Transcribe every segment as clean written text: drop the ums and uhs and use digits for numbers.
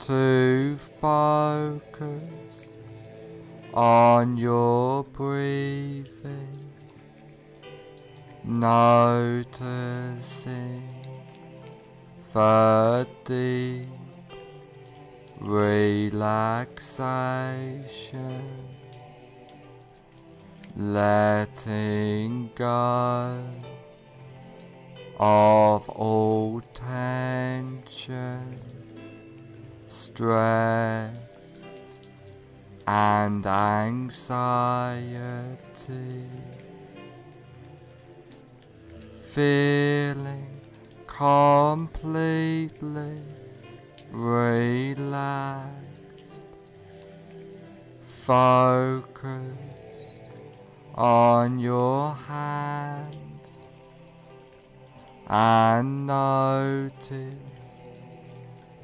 to focus on your breathing, noticing the deep relaxation, letting go of all tension, stress and anxiety, feeling completely relaxed. Focus on your hands and notice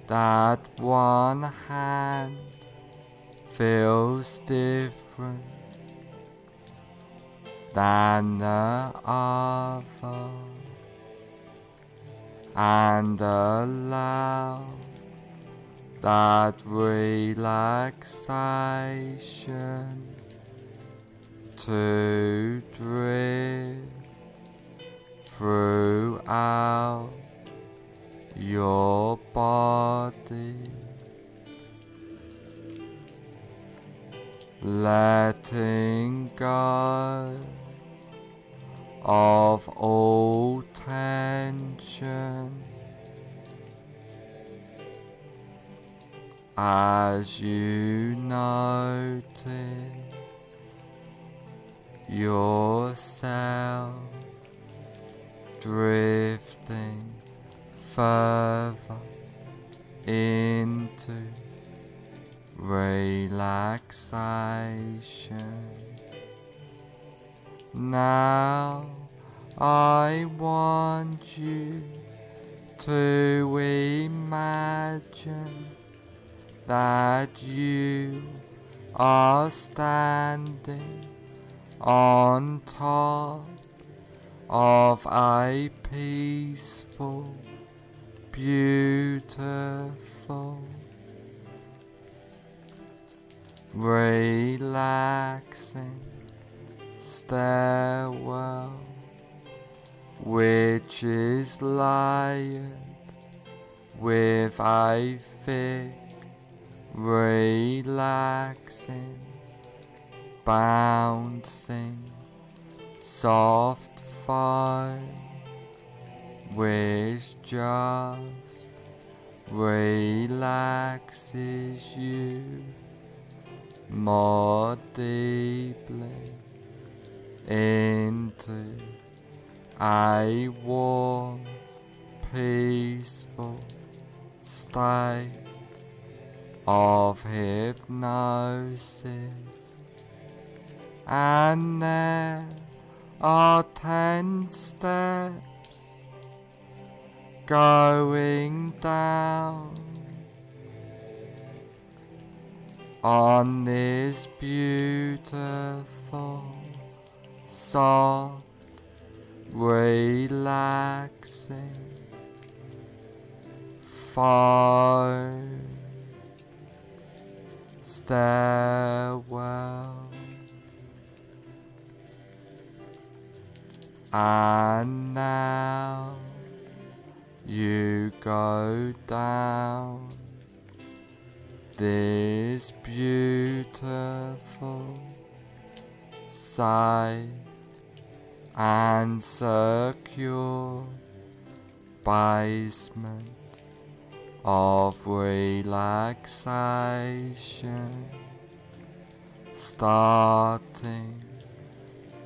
that one hand feels different than the other, and allow that relaxation to drift throughout your body, letting go of all tension as you notice yourself drifting further into relaxation. Now I want you to imagine that you are standing on top of a peaceful, beautiful, relaxing stairwell, which is layered with a thick, relaxing, bouncing, soft foam, which just relaxes you more deeply into a warm, peaceful state of hypnosis. And there are 10 steps going down on this beautiful, soft, relaxing foam stairwell. And now you go down this beautiful, safe and secure basement of relaxation, starting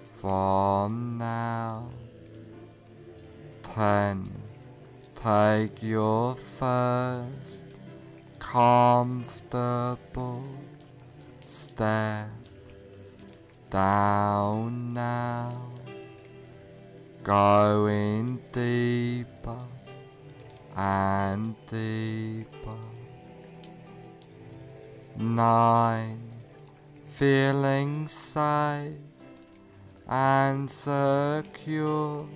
from now, 10, 10, Take your first comfortable step down now, going deeper and deeper. 9, feeling safe and secure,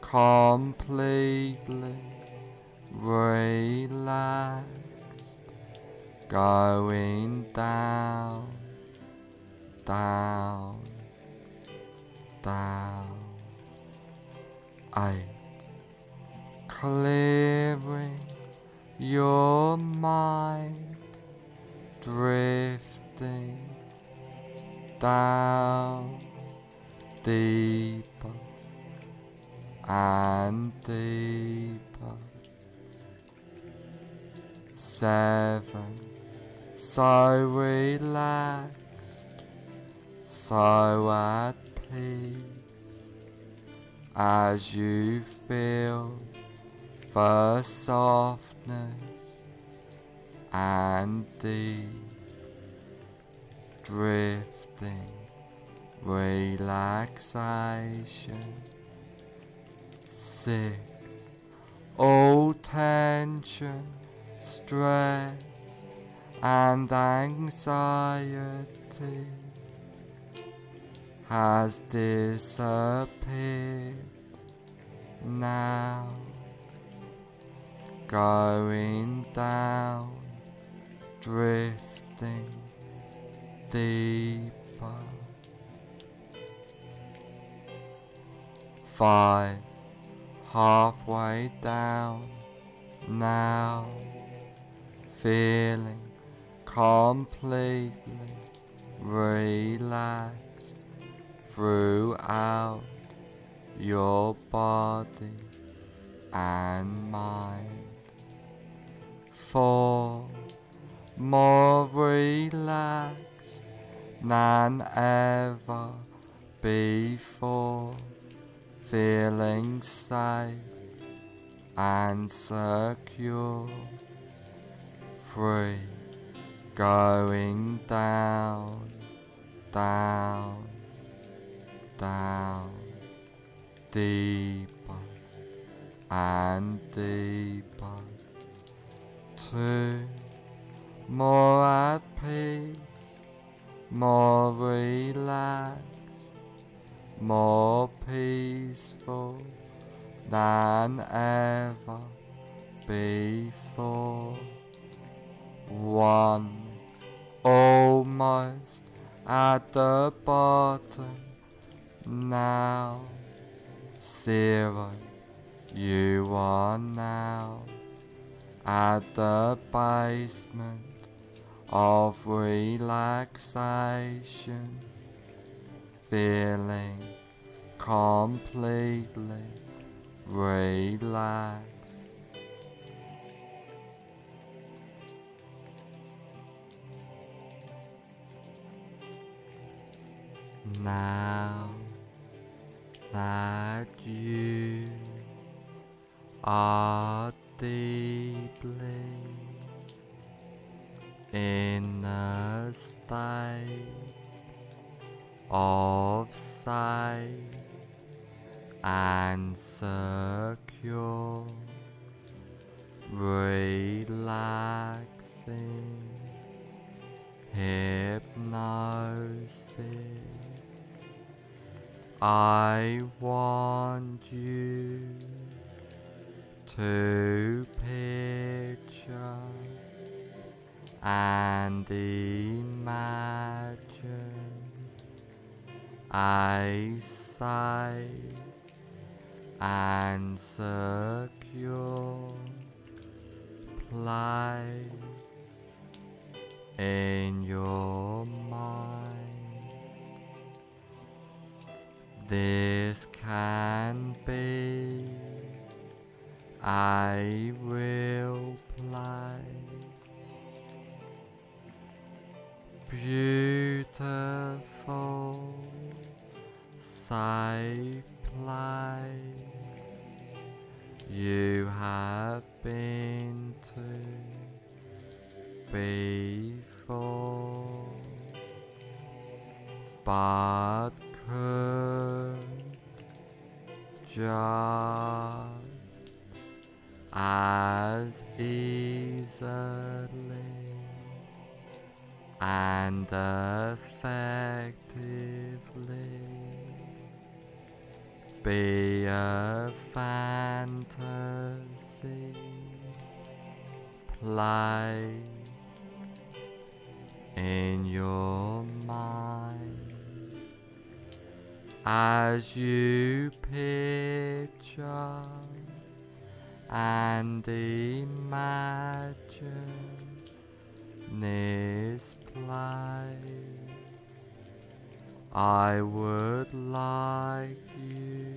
completely relaxed, going down, down, down. 8, clearing your mind, drifting down deeper and deeper. 7, so relaxed, so at peace, as you feel the softness and deep drifting relaxation. 6, all tension, stress and anxiety has disappeared now, going down, drifting deeper. 5, halfway down now, feeling completely relaxed throughout your body and mind. 4, more relaxed than ever before, feeling safe and secure. 3, going down, down, down, deeper and deeper. 2, more at peace, more relaxed, more peaceful than ever before. 1, almost at the bottom now. 0, you are now at the basement of relaxation, feeling completely relaxed. Now that you are deeply in a state of safe and secure, relaxing hypnosis, I want you to picture and imagine a safe and secure place in your mind. This can be a real place, beautiful, safe place you Just as easily and effectively be a fantasy place in your mind as you picture and imagine this place. I would like you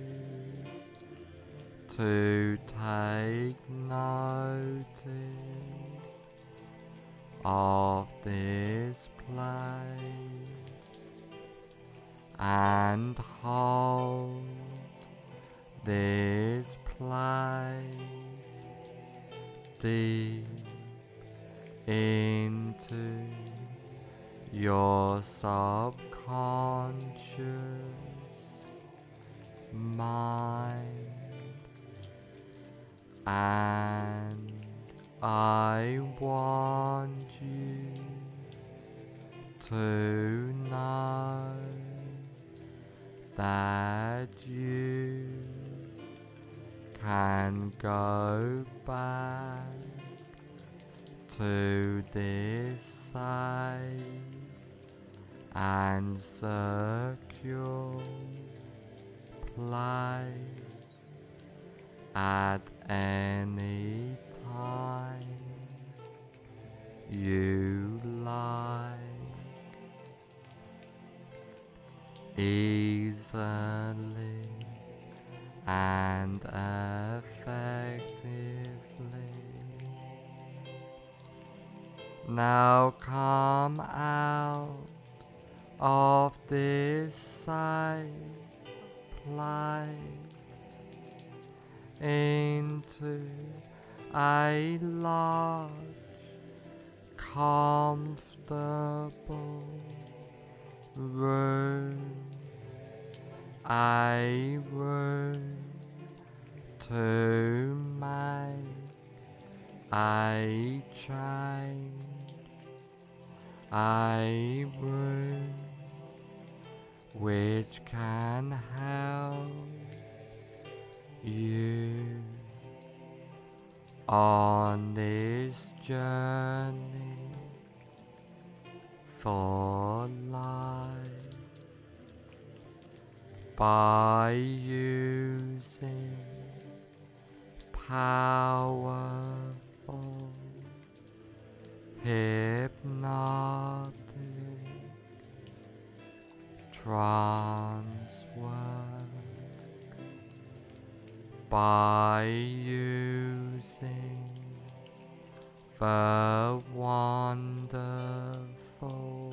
to take notice of this place and hold this place deep into your subconscious mind, and I want you to know that you can go back to this safe and secure place at any time you like, easily and effectively. Now come out of this safe place into a large, comfortable room, a room to make a change, a room which can help you on this journey for life by using powerful hypnotic trance work, by using the wonderful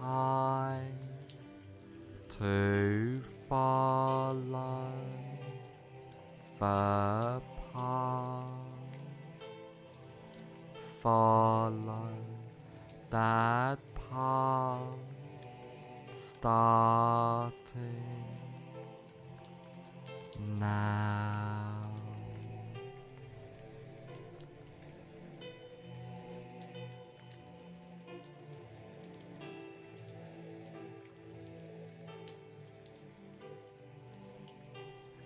time to follow the path. Follow that path, starting now.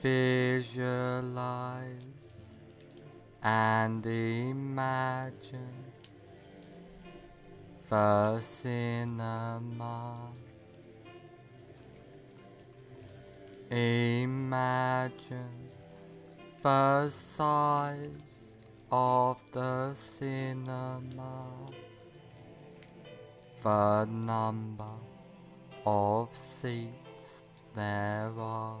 Visualize and imagine the cinema. Imagine the size of the cinema, the number of seats there are,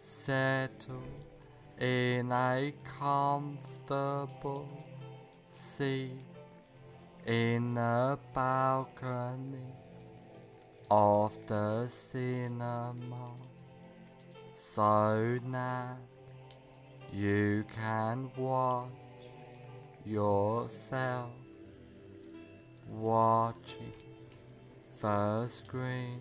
settle in a comfortable seat in the balcony of the cinema, so that you can watch yourself watching the screen.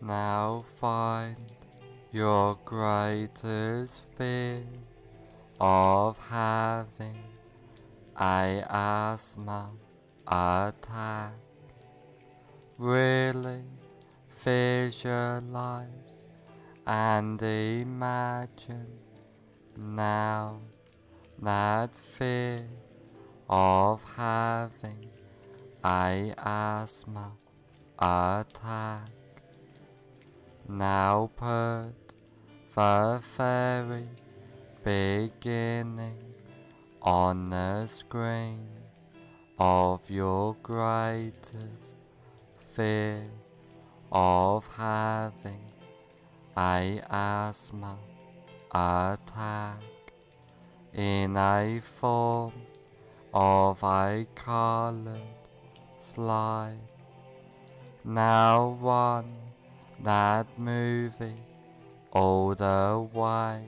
Now find your greatest fear of having an asthma attack. Really visualize and imagine now that fear of having an asthma attack. Now put the very beginning on the screen of your greatest fear of having an asthma attack in a form of a colored slide. Now run that movie all the way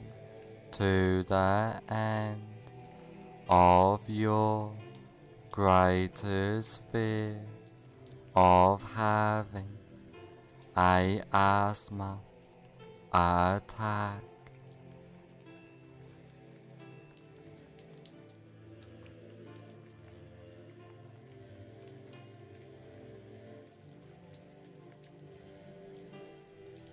to the end of your greatest fear of having an asthma attack.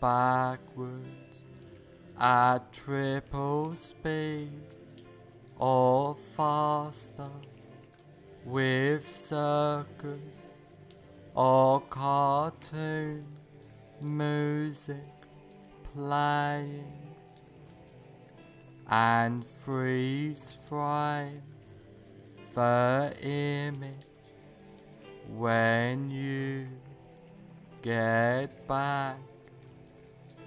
backwards at triple speed or faster, with circus or cartoon music playing, and freeze frame the image when you get back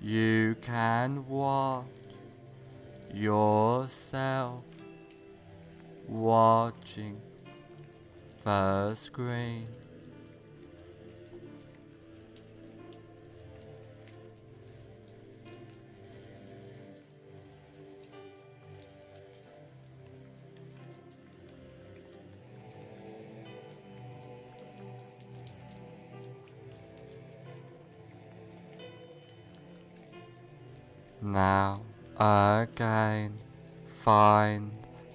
you can watch yourself watching the screen. Now again, find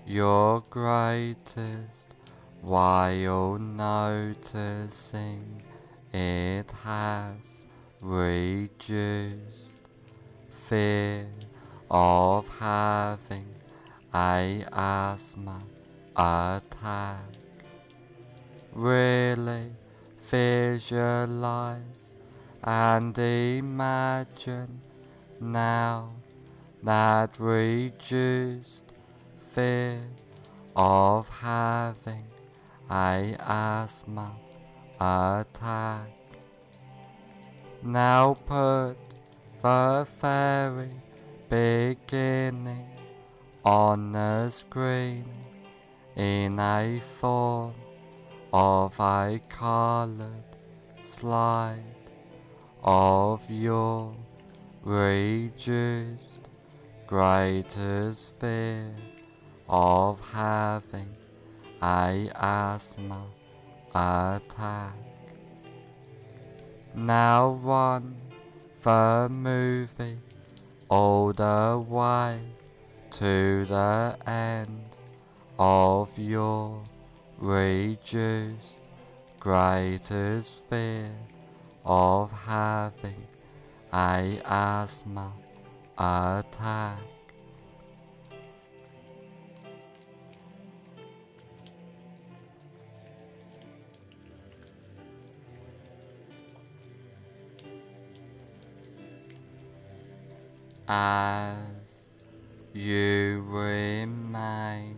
your greatest while noticing it has reduced fear of having an asthma attack. Really visualize and imagine now that reduced fear of having an asthma attack. Now put the very beginning on the screen in a form of a colored slide of your reduced greatest fear of having an asthma attack. Now run the movie all the way to the end of your reduced greatest fear of having an asthma attack. As you remain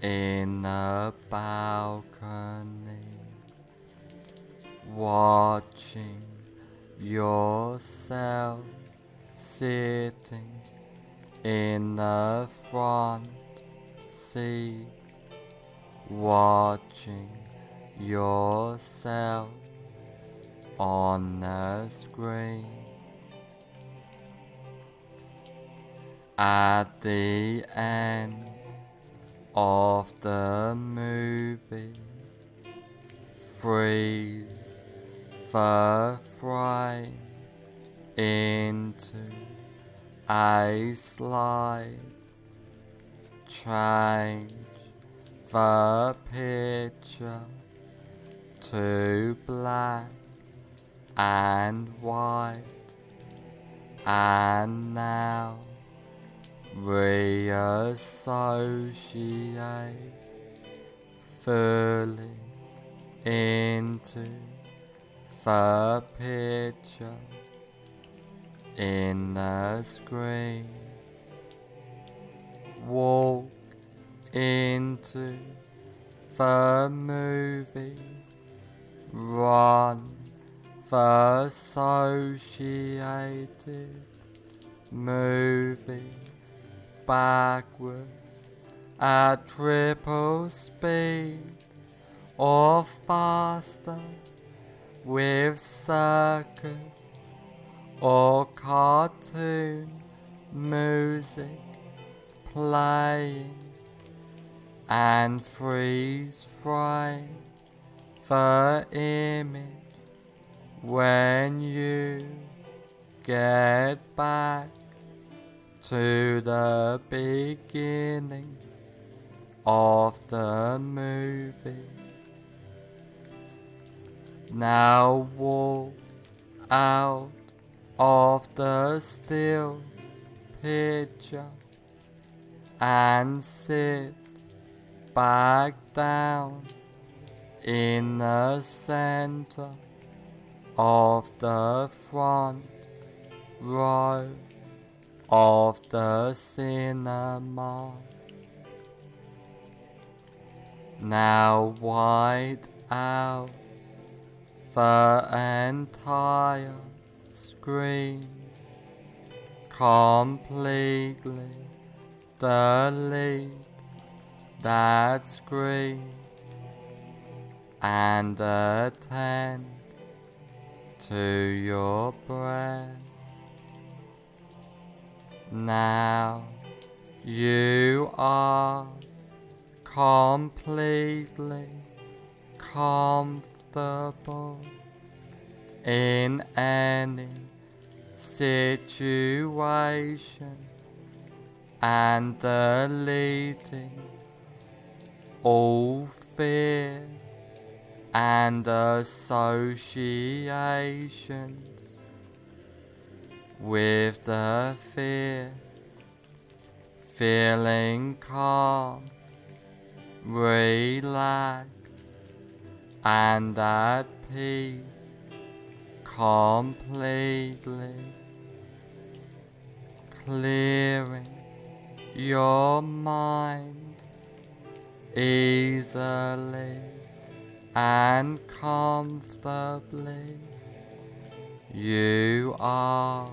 in the balcony, watching yourself sitting in the front seat, watching yourself on the screen. At the end of the movie, freeze the frame into a slide, change the picture to black and white, and now reassociate fully into the picture in the screen. Walk into the movie, run the associated movie backwards at triple speed or faster with circus or cartoon music playing, and freeze frame the image when you get back to the beginning of the movie. Now walk out of the still picture and sit back down in the center of the front row of the cinema. Now wide out the entire screen, completely delete that screen and attend to your breath. Now you are completely comfortable in any situation and deleting all fear and associations with the fear, feeling calm, relaxed, and at peace completely, clearing your mind easily and comfortably. You are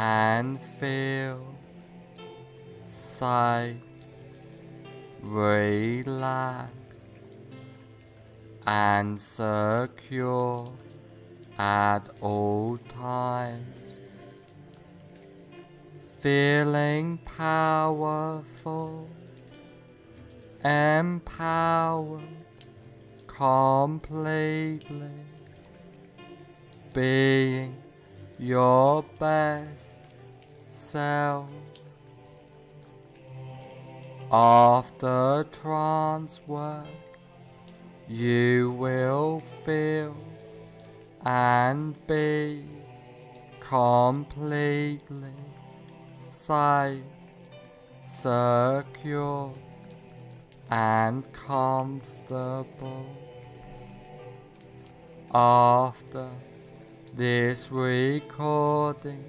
and feel safe, relaxed, and secure at all times, feeling powerful, empowered completely, being your best self. After trance work, you will feel and be completely safe, secure, and comfortable. After this recording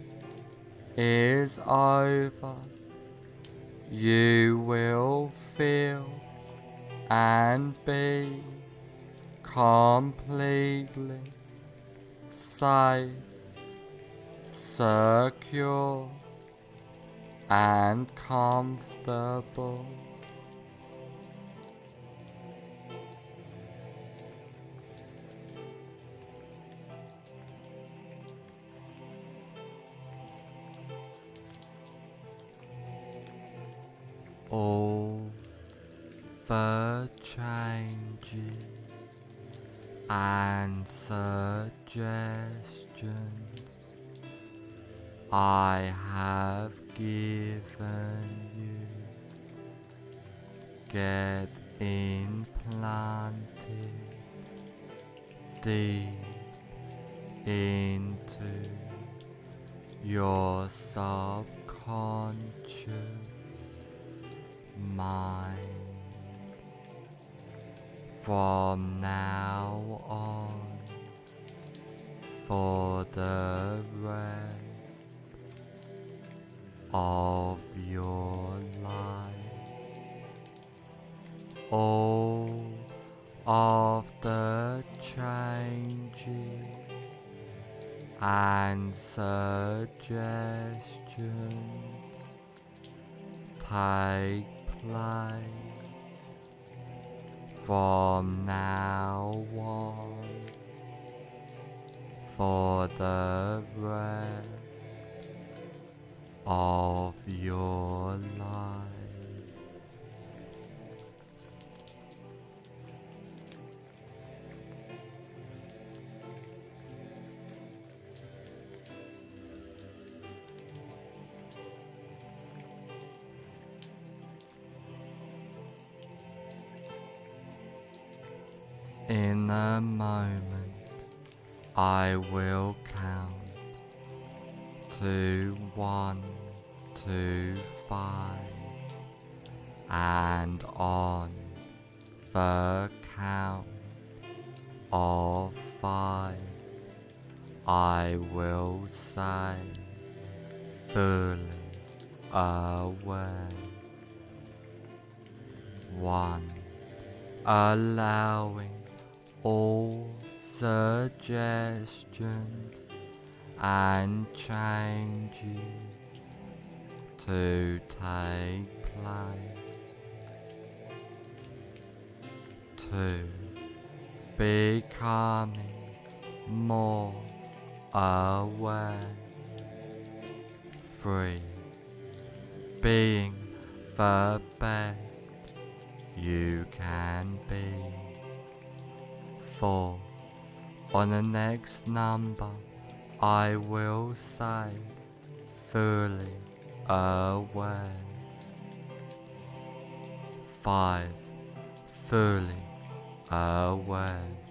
is over, you will feel and be completely safe, secure, and comfortable. All the changes and suggestions I have given you get implanted deep into your subconscious mind. From now on, for the rest of your life, all of the changes and suggestions take place. From now on, for the rest of your life. In a moment, I will count to 1 to 5, and on the count of 5, I will say, fully aware. 1. Allowing all suggestions and changes to take place. 2. Becoming more aware. 3. Being the best you can be. 4. On the next number, I will say, fully aware. 5. Fully aware.